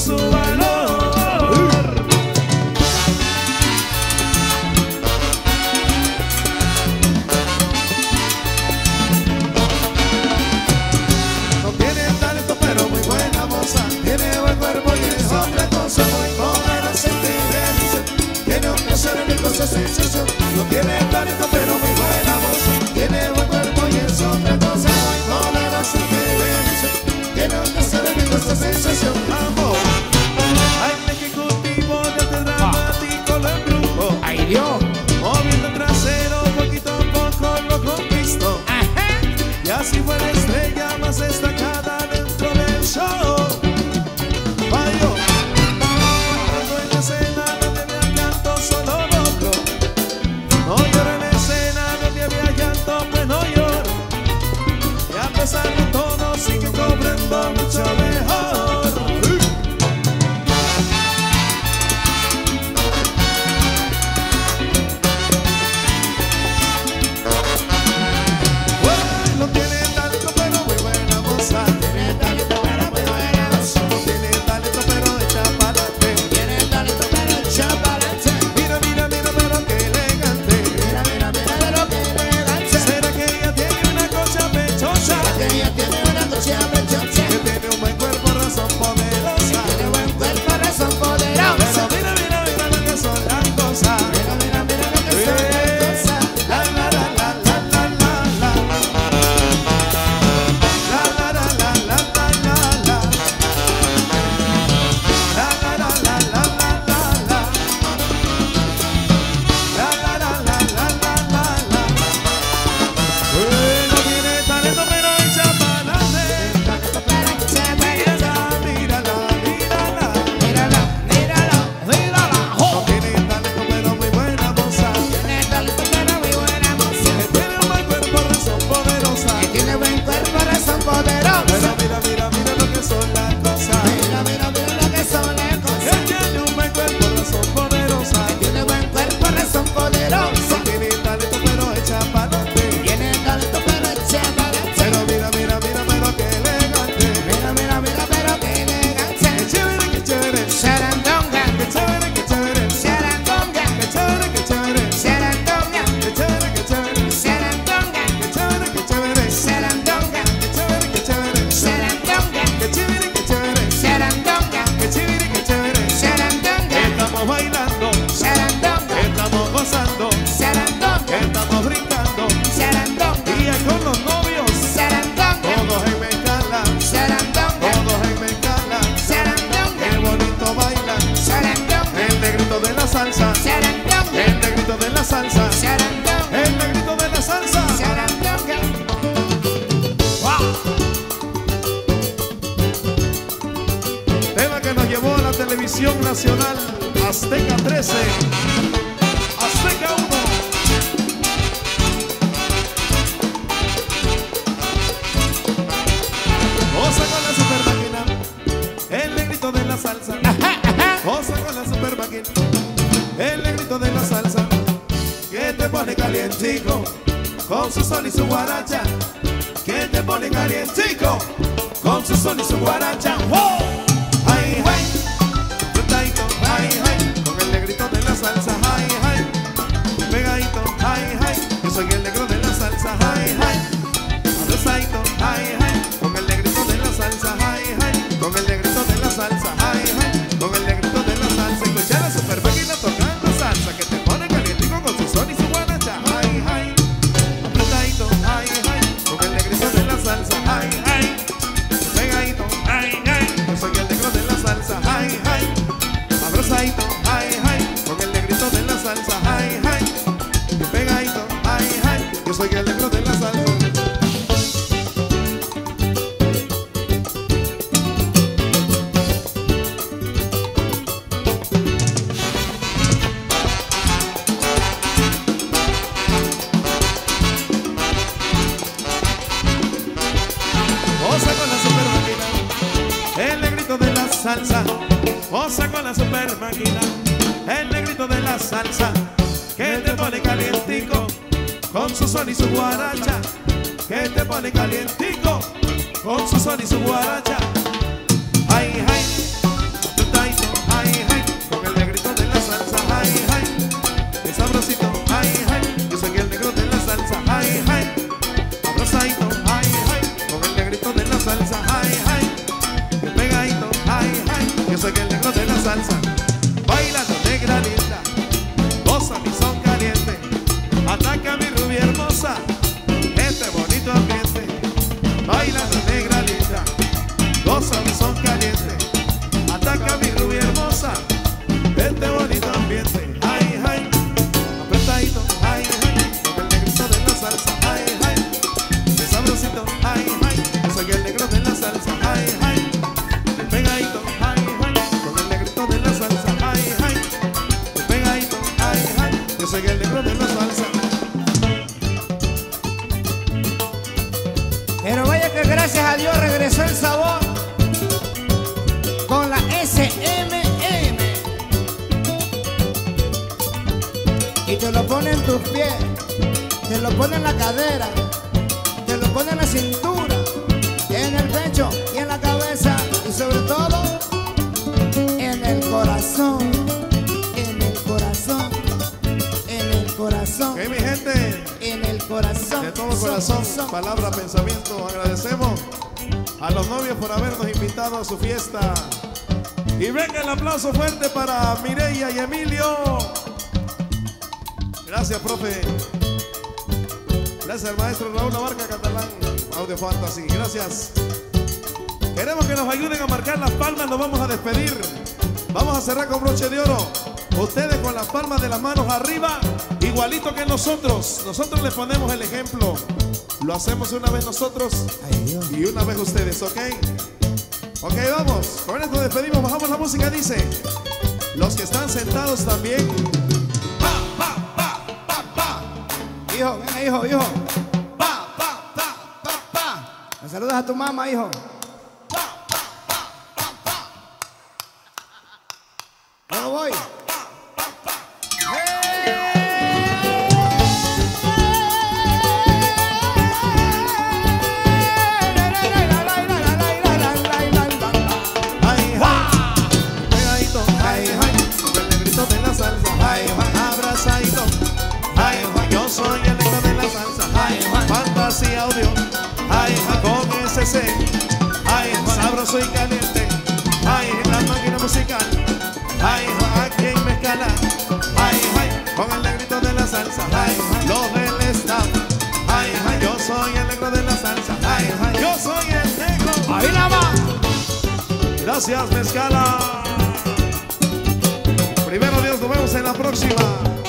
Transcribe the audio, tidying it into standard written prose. su valor. No tiene talento pero muy buena moza, tiene buen cuerpo y es otra cosa, muy joven a sentir, tiene un placer en el proceso exceso. No tiene talento pero muy buena moza, tiene buen cuerpo y es otra cosa, muy joven a sentir, tiene un placer en el proceso sensación. Amor, hay un ejecutivo de arte dramático, lo embrujo. Ay Dios, moviendo el trasero, poquito a poco lo conquisto. Ajá. Y así fue la estrella más destacada dentro del show. Fallo, cuando en la escena no te había llanto, solo logro. No lloro en la escena, no te había llanto, pues no lloro. Y a pesar de todo, sigue cobrando mucho mejor. gracias a Dios regresó el sabor con la SMM. Y te lo pone en tus pies, te lo pone en la cadera, te lo pone en la cintura, en el pecho y en la cabeza, y sobre todo en el corazón, en el corazón, en el corazón. ¿Qué, mi gente? En el corazón. De todo corazón, palabra, pensamiento, agradecemos a los novios por habernos invitado a su fiesta. Y venga el aplauso fuerte para Mireia y Emilio. Gracias, profe. Gracias al maestro Raúl Abarca, catalán, Audio Fantasy. Gracias. Queremos que nos ayuden a marcar las palmas, nos vamos a despedir. Vamos a cerrar con broche de oro. Ustedes con las palmas de las manos arriba, igualito que nosotros. Nosotros les ponemos el ejemplo. Lo hacemos una vez nosotros y una vez ustedes, ¿ok? Ok, vamos. Con esto despedimos, bajamos la música, dice. Los que están sentados también. Hijo, venga, hijo, hijo. Pa, pa, pa, pa, pa. Me saludas a tu mamá, hijo. Pa, pa, pa, pa, pa. No voy. Pa, pa, pa, pa. Ay, ay, pegadito, ay, ay, con el negrito de la salsa, ay, abrazadito, ay, yo soy el negrito de la salsa, ay, fantasía audio, ay, con SC, ay, sabroso y caliente, ay, la máquina musical, ay, aquí en Mezcala, ay, ay, con el negrito de la salsa, ay, lo del staff, ay, yo soy el negro de la salsa, ay, yo soy el negro, ahí la va. Gracias, Mezcala. Primero Dios, nos vemos en la próxima.